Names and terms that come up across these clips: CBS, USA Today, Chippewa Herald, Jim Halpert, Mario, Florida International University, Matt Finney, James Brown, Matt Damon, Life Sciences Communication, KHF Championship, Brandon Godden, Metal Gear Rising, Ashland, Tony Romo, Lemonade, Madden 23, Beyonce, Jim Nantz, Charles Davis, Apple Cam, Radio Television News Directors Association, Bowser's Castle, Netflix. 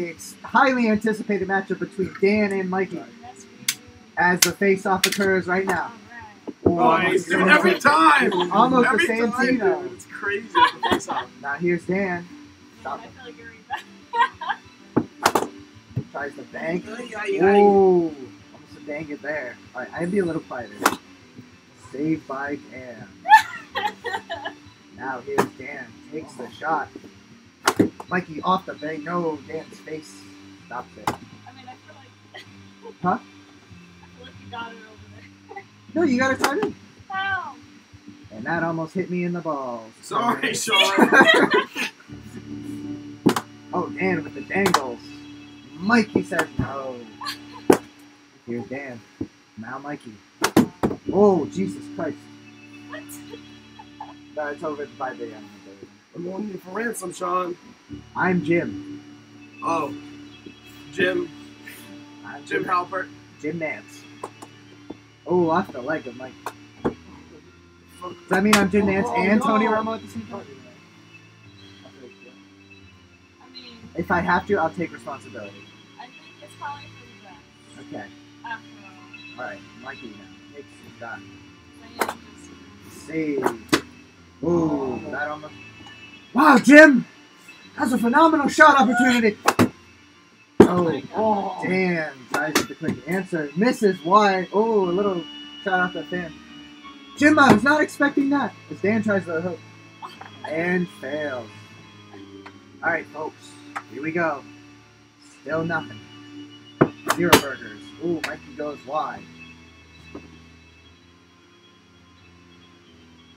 the highly anticipated matchup between Dan and Mikey as the face-off occurs right now. Nice. Dude, every time! Almost every the same time, team, though. It's crazy. Now here's Dan. Stop it. Tries to bank. Oh, almost a bang it there. All right, I'd be a little quieter. Saved by Dan. Now here's Dan. Takes the shot. Mikey off the bang. No, Dan's face stops it. I mean, I feel like... Huh? I feel like you got it over there. No, you got it tied in. Wow. And that almost hit me in the balls. Sorry, Sean. Oh, Dan with the dangles. Mikey says no. Here's Dan. Now Mikey. Oh, Jesus Christ. What? No, it's over by the end. I'm going in for ransom, Sean. I'm Jim. Oh. Jim. I'm Jim Halpert. Jim Nantz. Oh, off the leg of Mikey. Does that mean I'm Jim Nantz and Tony Romo at the same time? If I have to, I'll take responsibility. I think it's probably for the best. Okay. After all. Alright, Mikey now. Takes the shot. Save. Ooh, that almost... Wow, Jim! That's a phenomenal shot opportunity! Oh, Dan tries to quick answer. Misses wide. Oh, a little shot off the fan. Jim, I was not expecting that. As Dan tries to hook. And fails. Alright, folks. Here we go. Still nothing. Zero burgers. Ooh, Mikey goes wide.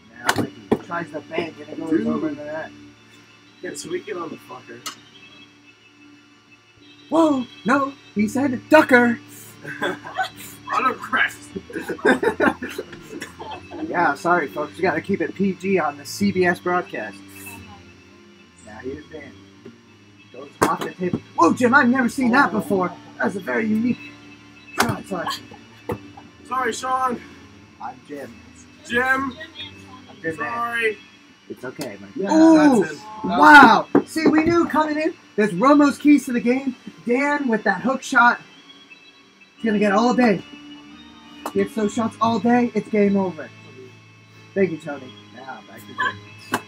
Now Mikey tries the bank and it goes over into that. Yes, we get on the fucker. Whoa! No! He said ducker! On a crest! Yeah, sorry folks. You gotta keep it PG on the CBS broadcast. Now here's Dan. Goes off the table. Whoa, Jim, I've never seen that before. That's a very unique shot selection. Sorry, Sean. I'm Jim. Jim. I'm Jim. Sorry. It's okay, Mike. Yeah, ooh, wow. See, we knew coming in, there's Romo's keys to the game. Dan with that hook shot. He's going to get all day. Gets those shots all day. It's game over. Thank you, Tony. Now, back to Jim.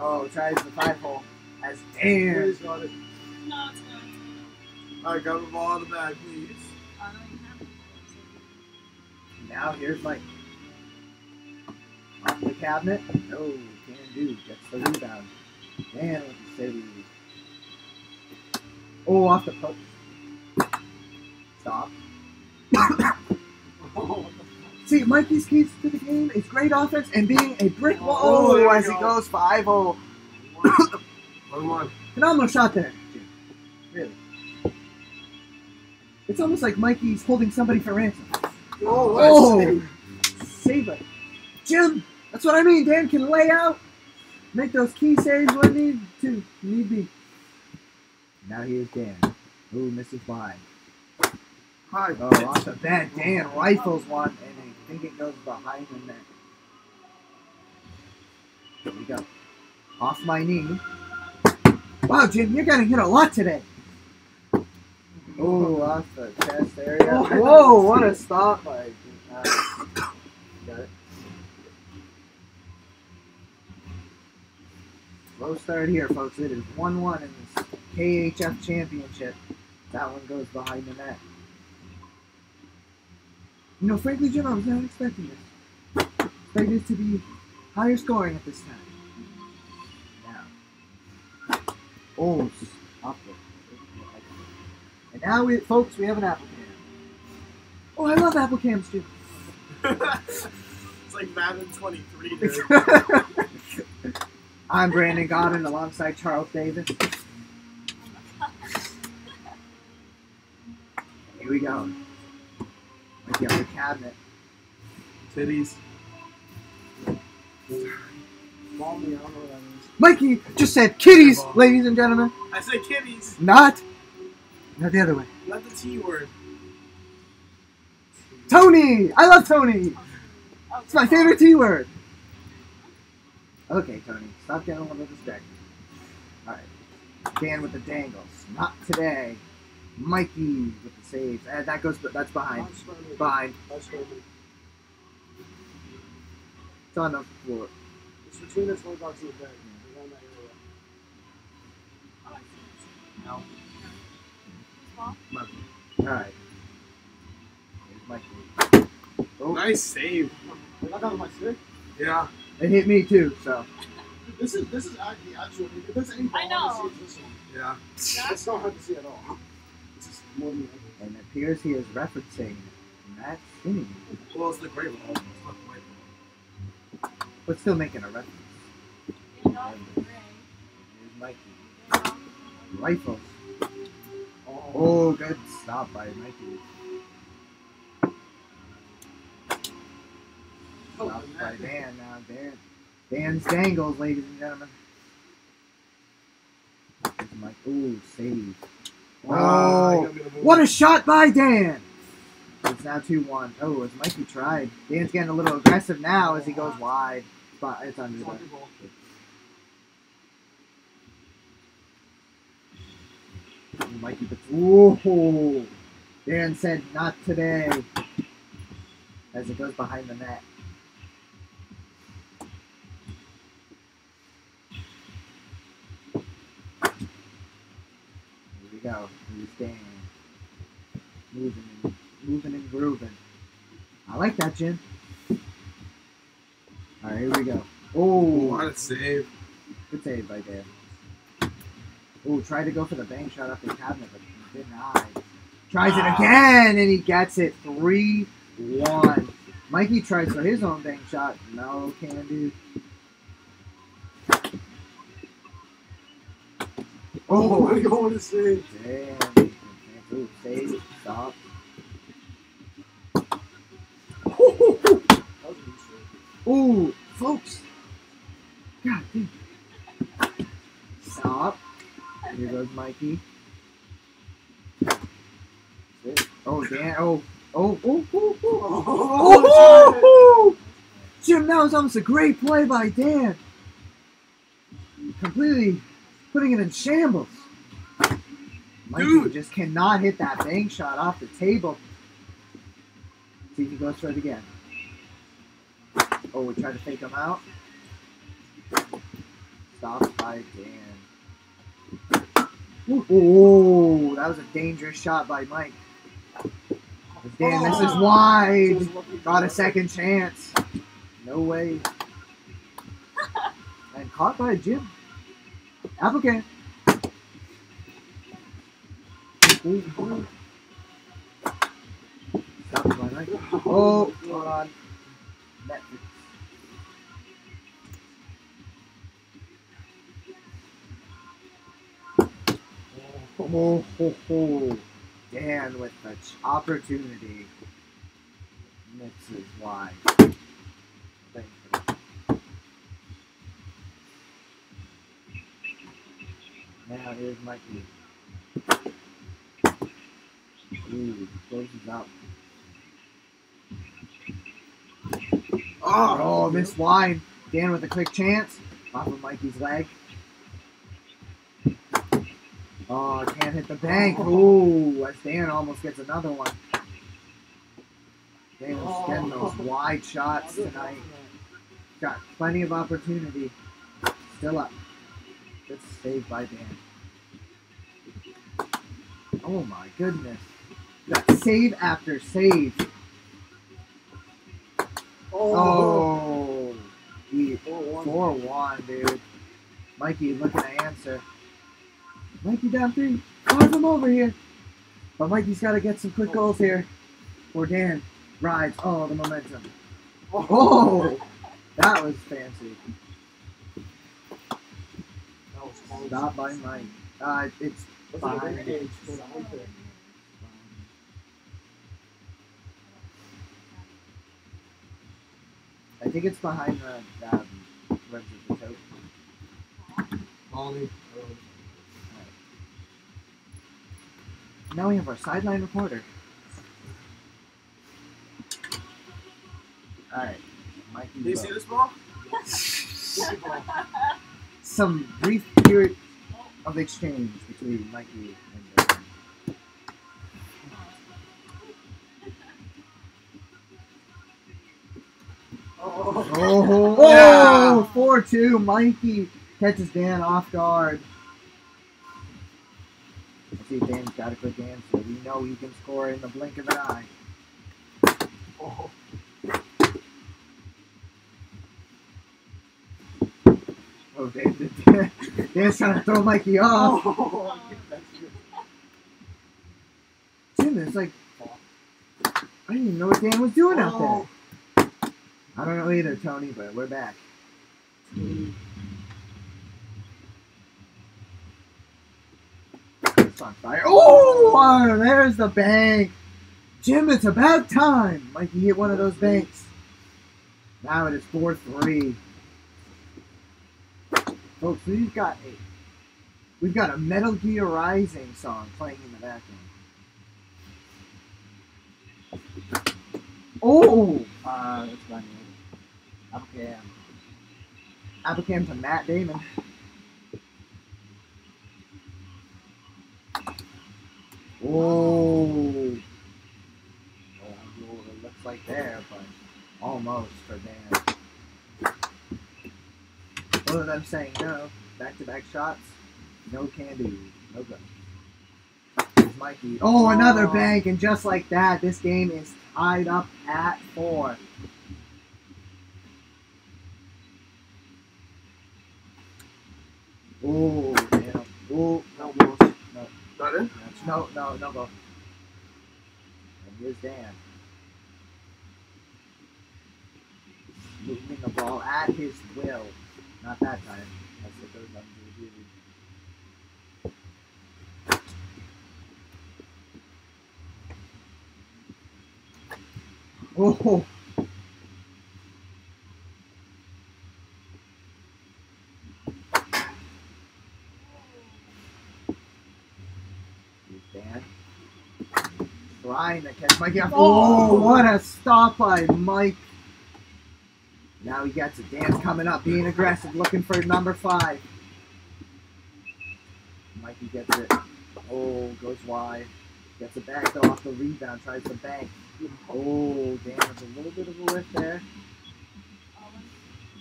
Oh, tries the 5-hole. As Dan. Got it. No, it's good. Alright, grab the ball out of the bag, please. I don't even have it. Now here's Mike. Off the cabinet. No, can't do. Gets the rebound. Dan with the save. Oh, off the post. Stop. See, Mikey's keys to the game is great offense and being a brick wall. Oh, as he goes 5-0. Phenomenal shot there, Jim. Really. It's almost like Mikey's holding somebody for ransom. Oh, save it. Jim, that's what I mean. Dan can lay out, make those key saves when need be. Now here's Dan. Ooh, misses by. Hi, oh, off the bat, Dan rifles one, and I think it goes behind the net. Here we go. Off my knee. Wow, Jim, you're going to hit a lot today. Oh, off the chest area. Oh, whoa, what a stop by Jim. Got it. Slow start here, folks. It is 1-1 in this KHF Championship. That one goes behind the net. You know, frankly, Jim, I was not expecting this. I expected it to be higher scoring at this time. Oh, awful. And now, folks, we have an Apple Cam. Oh, I love Apple Cams, too. It's like Madden 23, dude. I'm Brandon Godden alongside Charles Davis. Here we go. Like the other cabinet. Titties. Ball me, I don't know what I mean. Mikey just said kitties, ladies and gentlemen. I said kitties. Not the other way. Not the T word. Tony! I love Tony! Oh, it's my favorite T word. Okay, Tony. Stop getting a little distracted. Alright. Dan with the dangles. Not today. Mikey with the saves. That goes. That's behind. Behind. It's on the floor. It's between us. One box in the bag. No. Alright. Here's my save. Oh. Nice save. I got my stick. Yeah. It hit me too, so. This is actually actual. If there's any ball, I know. This one. Yeah. It's not hard to see at all. It's just more than ever. And it appears he is referencing Matt Finney. Well, it's the great one. It's not the white one. But still making a reference. Here's Mikey. Rifles. Oh, good stop by Mikey. Stop by Dan now. Dan's dangles, ladies and gentlemen. Mike, ooh, save. Oh, what a shot by Dan! It's now 2-1. Oh, as Mikey tried. Dan's getting a little aggressive now as he goes wide. But it's under the. Mikey, ooh! Dan said not today. As it goes behind the net. Here we go. Here's Dan. Moving and grooving. I like that, Jim. Alright, here we go. Oh! What a save. Good save by Dan. Ooh, tried to go for the bang shot up the cabinet, but he denied. Tries it again, and he gets it. 3-1. Mikey tries for his own bang shot. No, can do. Oh, what are you going to say? Damn. Ooh, save. Stop. Ooh, folks. God damn. Stop. Here goes Mikey. Oh, Dan. Oh. Jim, that was almost a great play by Dan. Completely putting it in shambles. Mikey just cannot hit that bang shot off the table. See if he goes for it again. Oh, we tried to fake him out. Stopped by Dan. Oh, that was a dangerous shot by Mike. Dan, this is wide. Got a second chance. No way. And caught by Jim. Apple Cam. Stopped by Mike. Oh, hold on. Netflix. Oh, Dan with the opportunity. Mixes wide. Thank you. Now here's Mikey. Ooh, closes up. Oh, this wide. Dan with a quick chance. Off of Mikey's leg. Oh, can't hit the bank. Ooh, as Dan almost gets another one. Dan was getting those wide shots tonight. Got plenty of opportunity. Still up. Good save by Dan. Oh my goodness. Got save after save. Oh. 4-1, dude. Mikey looking to answer. Mikey down 3. Carve him over here. But Mikey's got to get some quick goals here. Or Dan rides all the momentum. Oh! That was fancy. Stop by Mike. It's behind it. I think it's behind the rest of the tote. Ollie. Now we have our sideline reporter. Alright. Do you see this ball? Some brief period. of exchange between Lightyear and Batman. Oh, 4-2. Yeah. Mikey catches Dan off guard. Let's see, Dan's got a quick answer. We know he can score in the blink of an eye. Oh. Oh, Dan's trying to throw Mikey off. Oh, that's good. Damn, it's like, I didn't even know what Dan was doing out there. I don't know either, Tony, but we're back. It's on fire. Oh, there's the bank. Jim, it's about time. Mikey hit one of those banks. Now it is 4-3. Folks, we've got a Metal Gear Rising song playing in the background. Oh, that's funny. Apple Cam. Apple Cam to Matt Damon. Whoa. It looks like there, but almost for Dan. Both of them saying no. Back-to-back shots. No candy. No gun. Mikey. Oh, another bank, and just like that, this game is tied up at 4. Oh, damn. Oh, no balls. No. Not in? No balls. And here's Dan. Moving the ball at his will. Not that time. That's the third one. Oh. Trying to catch Mikey up. Oh, what a stop by Mike. Now he gets it. Dan's coming up, being aggressive, looking for number 5. Mikey gets it. Oh, goes wide. Gets it back though off the rebound, tries to bank. Oh, Dan has a little bit of a whiff there.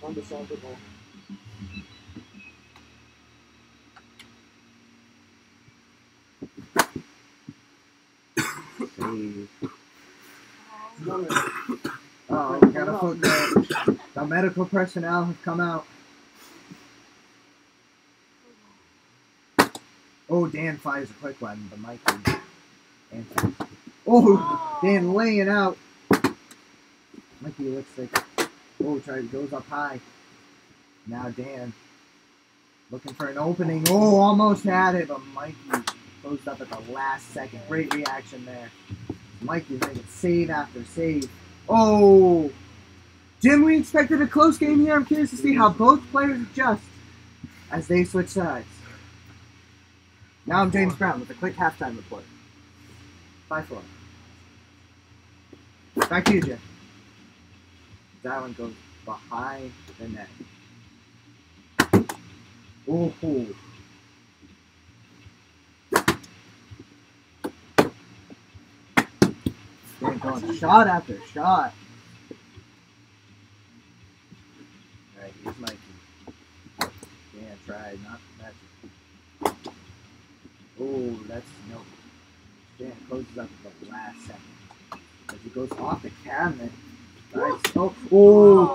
Undecidable. Oh, we got a foot there. The medical personnel have come out. Oh, Dan fires a quick one, but Mikey. Oh, Dan laying out. Mikey looks like, oh, goes up high. Now Dan looking for an opening. Oh, almost had it, but Mikey closed up at the last second. Great reaction there. Mikey making save after save. Oh, Jim, we expected a close game here. I'm curious to see how both players adjust as they switch sides. Now I'm James Brown with a quick halftime report. 5-4. Back to you, Jim. That one goes behind the net. Oh, they're going shot after shot. Alright, here's Mikey. Yeah, try not magic. Oh, that's no. Dan closes up at the last second. As he goes off the cabinet. Nice. Oh!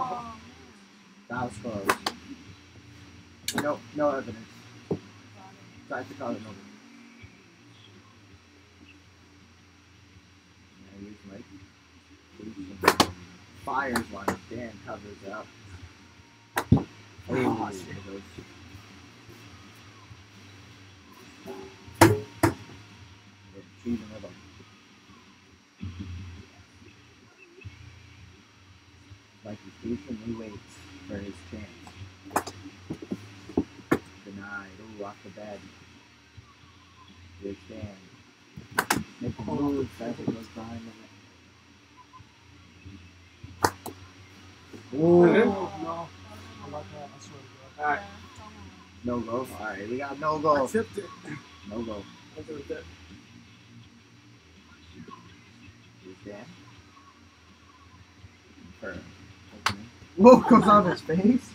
That was close. No evidence. Tried to call it over. Now he's like, fires one. Dan covers it up. Oh, even with them. Like he patiently waits for his chance. Denied. Ooh, off the bed. Here's Dan. Make a move as it goes behind the net. Ooh. No. I like that. I swear to God. All right. No go. All right, we got no go. I tipped it. No go. I'll do that. Okay. Whoa, comes off his face.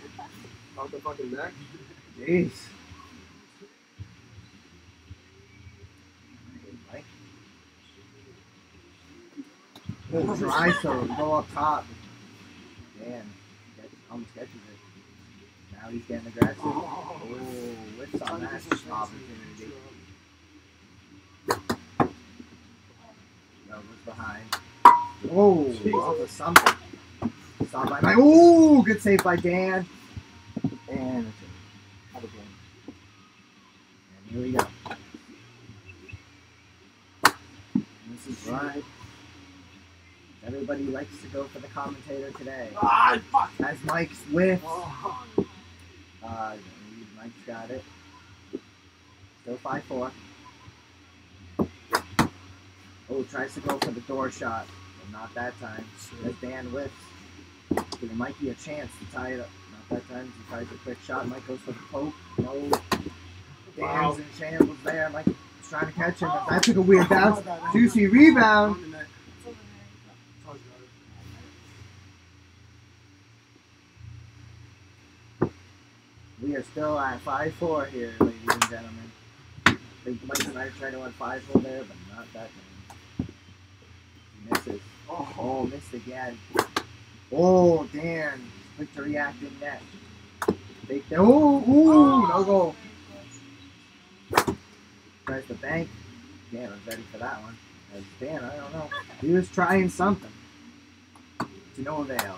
Off the fucking back. Jeez. Oh, dry so go up top. Damn. Almost catches it. Now he's getting aggressive. Oh, whips on that opportunity. No, was behind. Oh, off of something. Stop by Mike. Oh, good save by Dan. And it's a game. And here we go. And this is right. Everybody likes to go for the commentator today. Ah, fuck! As Mike whiffs. Oh. Mike's got it. Still 5-4. Oh, tries to go for the door shot. Well, not that time. As Dan whiffs. Giving Mikey a chance to tie it up. Not that time. He tries a quick shot. Mike goes for the poke. No. Wow. Dan's in shambles there. Mike is trying to catch him. But that took a weird bounce. Juicy rebound. We are still at 5-4 here, ladies and gentlemen. I think Mike and I tried to run 5-4 there, but not that time. He misses. Oh, missed again. Oh, Dan. Quick to react in net. Take that. Ooh, no goal. Tries the bank. Dan was ready for that one. As Dan, I don't know. He was trying something. To no avail.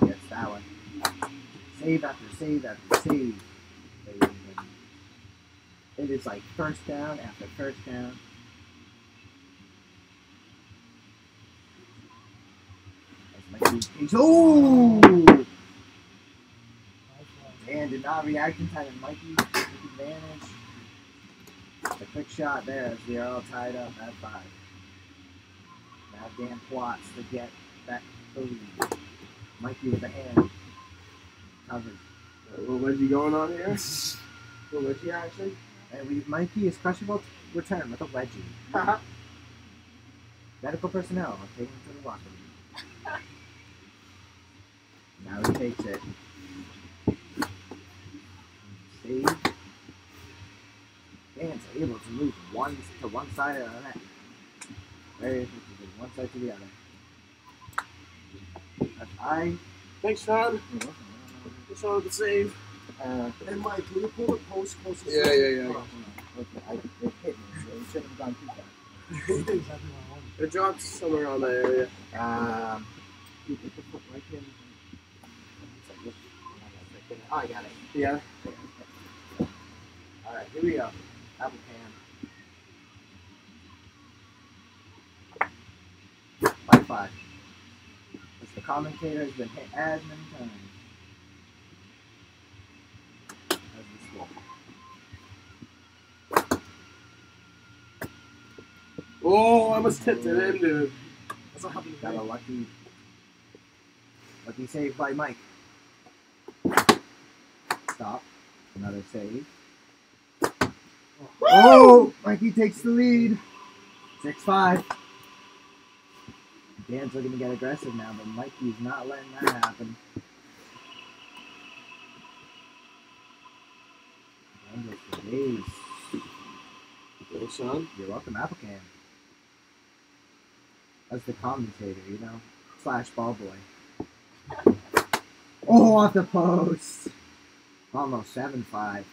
Gets that one. Save after save after save. It is like first down after first down. That's my team. Oh! Dan did not react in time, and Mikey took advantage. A quick shot there as we are all tied up at 5. Now Dan plots to get back to the lead. Mikey with a hand. Covered. A little wedgie going on here. A little wedgie actually. And we Mikey is questionable to return with a wedgie. Medical personnel are taking him to the locker room. Now he takes it. Save. Dan's able to move to one side of the net. Very effectively, one side to the other. That's high. Thanks, Todd. So the save. And Mike, can you pull the post closest? Yeah, yeah, yeah. Okay, it hit me, so it shouldn't have gone too far. It dropped somewhere around that area. You put the foot right in. Oh, I got it. Yeah. All right, here we go. Apple Cam. 5-5. The commentator has been hit as many times. Oh, I almost tipped it in, dude. That's what happened. Got a lucky save by Mike. Stop. Another save. Oh, Mikey takes the lead. 6-5. Dan's looking to get aggressive now, but Mikey's not letting that happen. Little son, you're welcome, Apple Cam. As the commentator, you know, slash ball boy. Oh, off the post. Almost 7-5.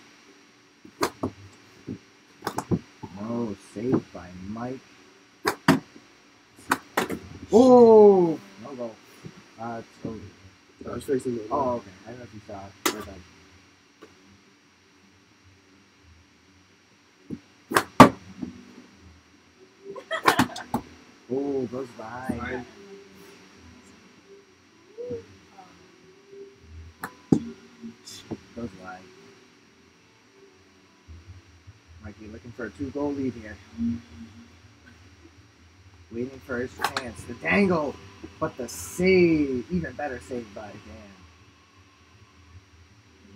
No, saved by Mike. Oh, no goal. Totally. I was facing the. Oh, okay. I don't know if you saw it. Right back. Oh, goes by. Goes by. Mikey looking for a 2-goal lead here. Waiting for his chance. The dangle, but the save. Even better save by Dan.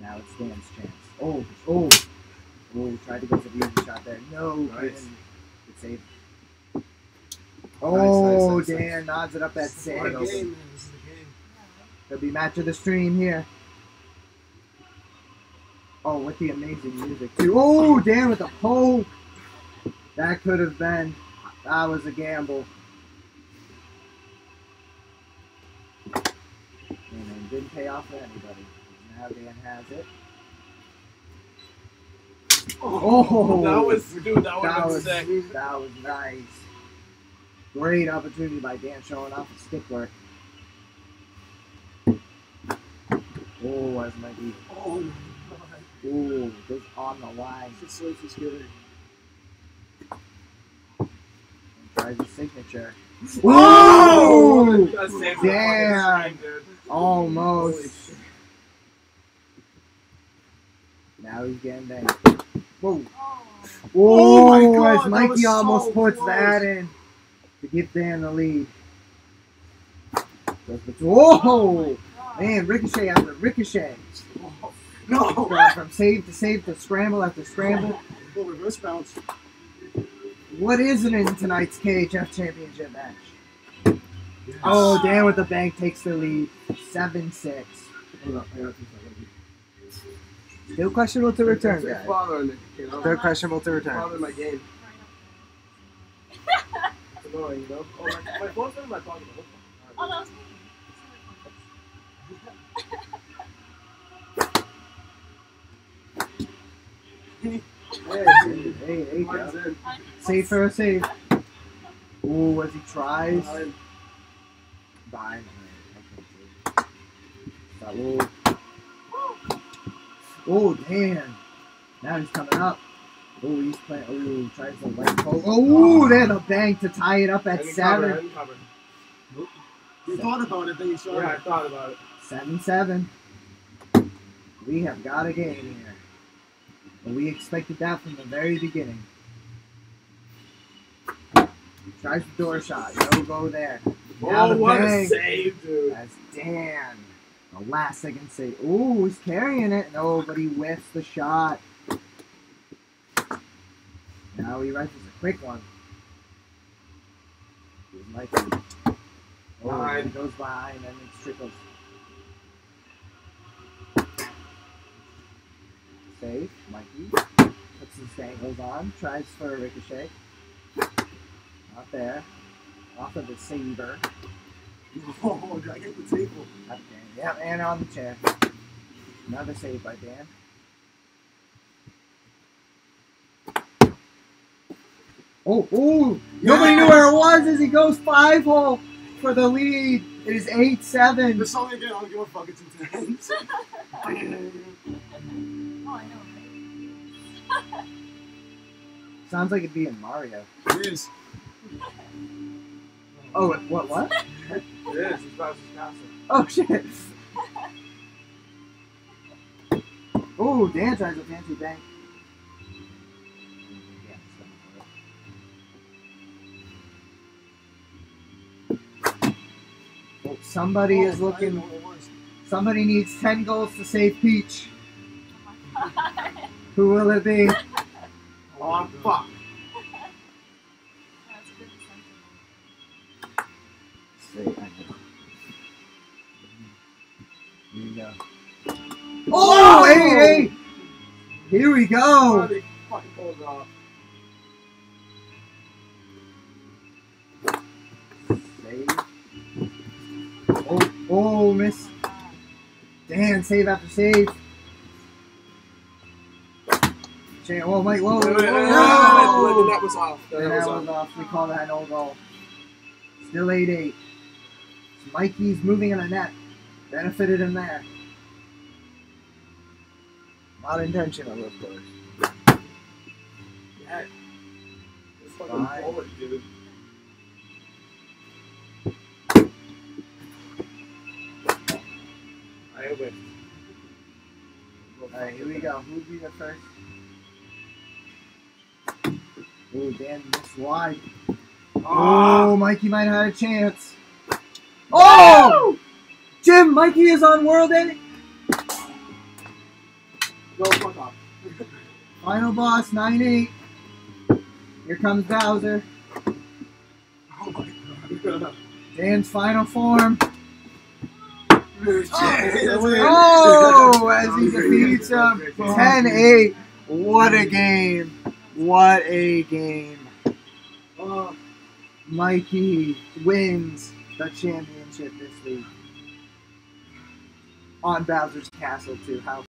Now it's Dan's chance. Oh, tried to go for the easy shot there. No, nice. Good save. Oh, nice, Dan nods it up at save. This is the game, man. This is the game. There'll be match of the stream here. Oh, with the amazing music, too. Oh, Dan with the hole. That could have been. That was a gamble. And it didn't pay off for anybody. Now Dan has it. Oh, that was, dude, that was sick. That was nice. Great opportunity by Dan showing off his stick work. Oh, that might be. Oh, my God. Ooh, this on the line. This life is good. And tries his signature. Whoa! Oh, damn! Almost. Now he's getting there. Whoa! Oh my God! As Mikey so almost puts close. That in to get Dan the lead. Whoa! Man, ricochet after ricochet. No! From save to save to scramble after scramble. Oh, reverse bounce. What isn't in tonight's KHF Championship match? Yes. Oh, Dan with the bank takes the lead, 7-6. Still questionable to return, guys. Still questionable to return. Father in my game. Oh, my phone's in my pocket. Oh, that was me. Hey, Joe. Save for a save. Ooh, as he tries. Bye. Oh, damn. Now he's coming up. Oh, he's playing. Oh, he tries to white pole. Oh, there's a bang to tie it up at 7. Nope. You thought about it, then you saw it. Yeah, I thought about it. 7-7. We have got a game here. And we expected that from the very beginning. He tries the door shot. No go there. Now oh, what a save, dude. That's Dan. The last second save. Ooh, he's carrying it. No, but he whiffs the shot. Now he rifles a quick one. He's Mikey. Oh, and he goes behind and it trickles. Save. Mikey puts his dangles on. Tries for a ricochet. Not there. Off of the saber. Oh, did I get the table? Okay. Yeah, and on the chair. Another save by Dan. Oh, yes. Nobody knew where it was as he goes 5-hole for the lead. It is 8-7. This song again, I don't give a fuck, it's intense. Oh, I know. Sounds like it'd be in Mario. It is. Oh, what? It is, it's Bowser's Castle. Oh, shit. Oh, Dan tries a fancy bank. Oh, somebody is looking. Somebody needs 10 goals to save Peach. Oh, who will it be? Oh, fuck. Here we go. Oh, hey! Here we go! Save. Oh, miss. Dan, save after save. Oh, Mike, whoa. That was off. That was off. We call that an old goal. Still 8-8. Mikey's moving in a net. Benefited him there. Not intentional, of course. Yeah. Just fucking forward, dude. I win. Alright, here we go. Who'll be the first? Ooh, Dan missed wide. Oh, Mikey might have had a chance. Oh! Jim, Mikey is on World Edit. Go fuck off. Final boss, 9-8. Here comes Bowser. Oh my god. Dan's final form. Oh, as he defeats him, 10-8. What a game. What a game. Mikey wins the championship this week. On Bowser's Castle, too. How